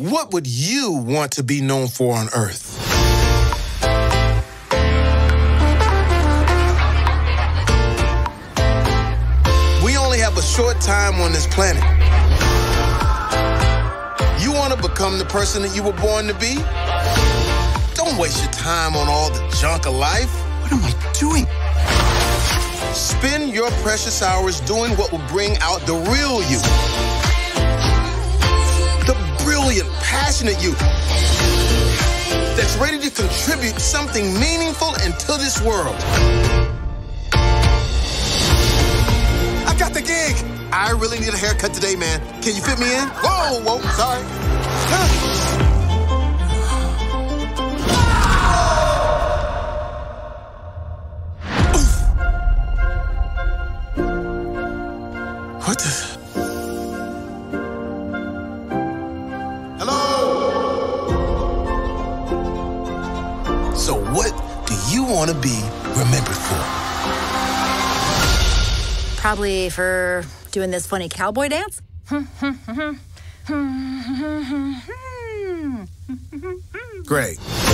What would you want to be known for on Earth? We only have a short time on this planet. You want to become the person that you were born to be? Don't waste your time on all the junk of life. What am I doing? Spend your precious hours doing what will bring out the real you. The brilliant, passionate you that's ready to contribute something meaningful into this world. I got the gig. I really need a haircut today, man. Can you fit me in? Whoa, sorry. Huh. What the? Hello? So what do you want to be remembered for? Probably for doing this funny cowboy dance. Great.